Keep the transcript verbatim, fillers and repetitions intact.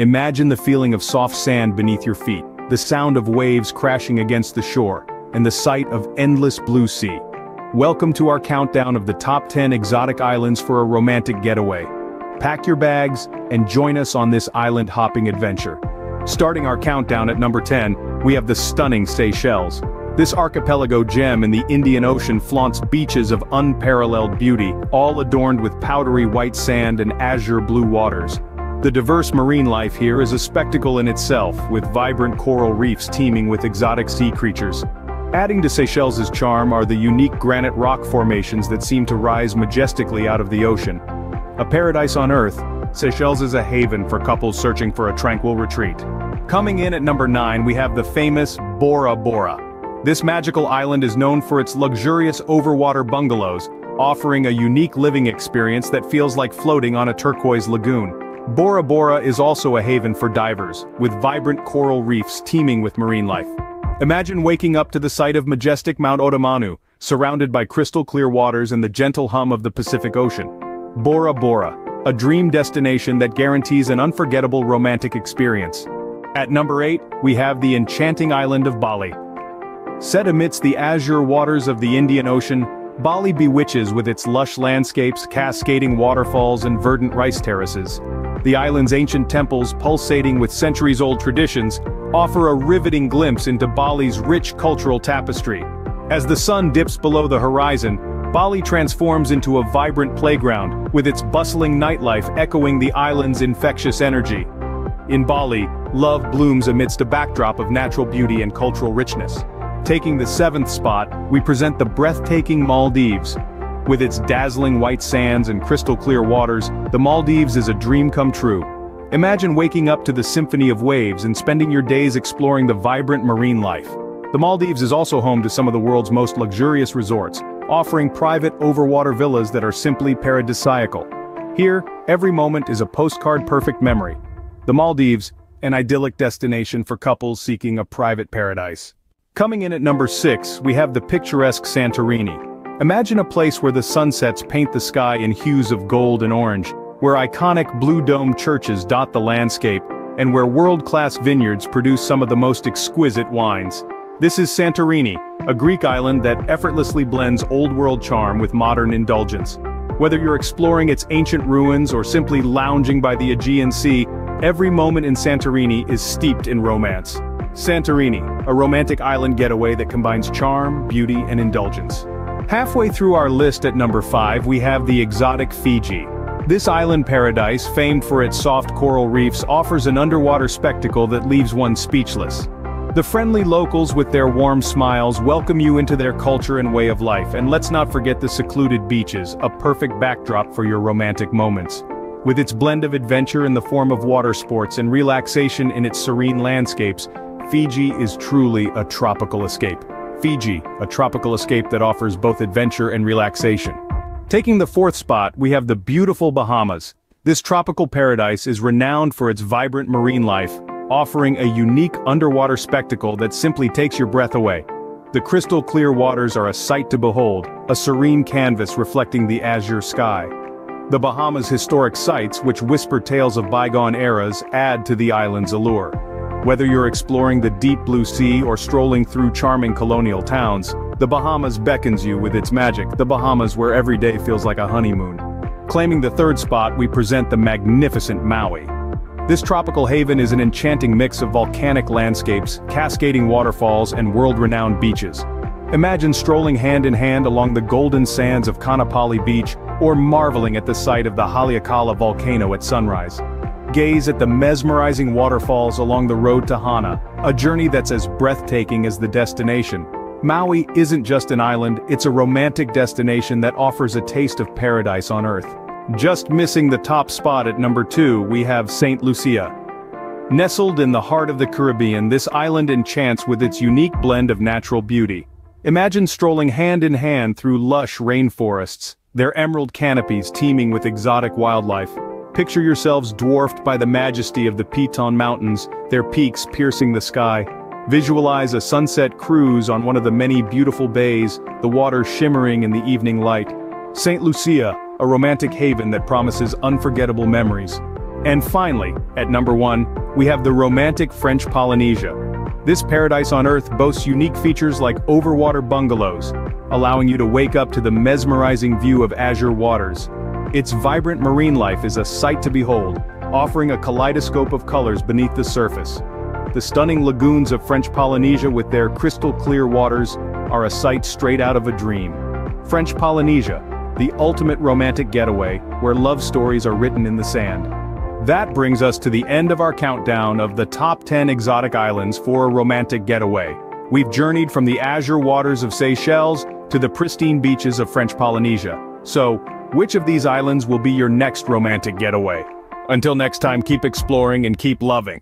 Imagine the feeling of soft sand beneath your feet, the sound of waves crashing against the shore, and the sight of endless blue sea. Welcome to our countdown of the top ten exotic islands for a romantic getaway. Pack your bags, and join us on this island-hopping adventure. Starting our countdown at number ten, we have the stunning Seychelles. This archipelago gem in the Indian Ocean flaunts beaches of unparalleled beauty, all adorned with powdery white sand and azure blue waters. The diverse marine life here is a spectacle in itself, with vibrant coral reefs teeming with exotic sea creatures. Adding to Seychelles' charm are the unique granite rock formations that seem to rise majestically out of the ocean. A paradise on earth, Seychelles is a haven for couples searching for a tranquil retreat. Coming in at number nine, we have the famous Bora Bora. This magical island is known for its luxurious overwater bungalows, offering a unique living experience that feels like floating on a turquoise lagoon. Bora Bora is also a haven for divers, with vibrant coral reefs teeming with marine life. Imagine waking up to the sight of majestic Mount Otemanu, surrounded by crystal-clear waters and the gentle hum of the Pacific Ocean. Bora Bora, a dream destination that guarantees an unforgettable romantic experience. At number eight, we have the enchanting island of Bali. Set amidst the azure waters of the Indian Ocean, Bali bewitches with its lush landscapes, cascading waterfalls, and verdant rice terraces. The island's ancient temples, pulsating with centuries-old traditions, offer a riveting glimpse into Bali's rich cultural tapestry. As the sun dips below the horizon, Bali transforms into a vibrant playground, with its bustling nightlife echoing the island's infectious energy. In Bali, love blooms amidst a backdrop of natural beauty and cultural richness. Taking the seventh spot, we present the breathtaking Maldives. With its dazzling white sands and crystal-clear waters, the Maldives is a dream come true. Imagine waking up to the symphony of waves and spending your days exploring the vibrant marine life. The Maldives is also home to some of the world's most luxurious resorts, offering private overwater villas that are simply paradisiacal. Here, every moment is a postcard-perfect memory. The Maldives, an idyllic destination for couples seeking a private paradise. Coming in at number six, we have the picturesque Santorini. Imagine a place where the sunsets paint the sky in hues of gold and orange, where iconic blue-domed churches dot the landscape, and where world-class vineyards produce some of the most exquisite wines. This is Santorini, a Greek island that effortlessly blends old-world charm with modern indulgence. Whether you're exploring its ancient ruins or simply lounging by the Aegean Sea, every moment in Santorini is steeped in romance. Santorini, a romantic island getaway that combines charm, beauty, and indulgence. Halfway through our list at number five, we have the exotic Fiji. This island paradise, famed for its soft coral reefs, offers an underwater spectacle that leaves one speechless. The friendly locals with their warm smiles welcome you into their culture and way of life, and let's not forget the secluded beaches, a perfect backdrop for your romantic moments. With its blend of adventure in the form of water sports and relaxation in its serene landscapes, Fiji is truly a tropical escape. Fiji, a tropical escape that offers both adventure and relaxation. Taking the fourth spot, we have the beautiful Bahamas. This tropical paradise is renowned for its vibrant marine life, offering a unique underwater spectacle that simply takes your breath away. The crystal-clear waters are a sight to behold, a serene canvas reflecting the azure sky. The Bahamas' historic sites, which whisper tales of bygone eras, add to the island's allure. Whether you're exploring the deep blue sea or strolling through charming colonial towns, the Bahamas beckons you with its magic, the Bahamas where every day feels like a honeymoon. Claiming the third spot, we present the magnificent Maui. This tropical haven is an enchanting mix of volcanic landscapes, cascading waterfalls, and world-renowned beaches. Imagine strolling hand-in-hand along the golden sands of Kanapali Beach, or marveling at the sight of the Haleakala volcano at sunrise. Gaze at the mesmerizing waterfalls along the road to Hana, a journey that's as breathtaking as the destination. Maui isn't just an island, it's a romantic destination that offers a taste of paradise on earth. Just missing the top spot at number two, we have Saint Lucia. Nestled in the heart of the Caribbean, this island enchants with its unique blend of natural beauty. Imagine strolling hand-in-hand through lush rainforests, their emerald canopies teeming with exotic wildlife. Picture yourselves dwarfed by the majesty of the Piton Mountains, their peaks piercing the sky. Visualize a sunset cruise on one of the many beautiful bays, the water shimmering in the evening light. Saint Lucia, a romantic haven that promises unforgettable memories. And finally, at number one, we have the romantic French Polynesia. This paradise on Earth boasts unique features like overwater bungalows, allowing you to wake up to the mesmerizing view of azure waters. Its vibrant marine life is a sight to behold, offering a kaleidoscope of colors beneath the surface. The stunning lagoons of French Polynesia with their crystal-clear waters are a sight straight out of a dream. French Polynesia, the ultimate romantic getaway, where love stories are written in the sand. That brings us to the end of our countdown of the top ten exotic islands for a romantic getaway. We've journeyed from the azure waters of Seychelles to the pristine beaches of French Polynesia. So, which of these islands will be your next romantic getaway? Until next time, keep exploring and keep loving.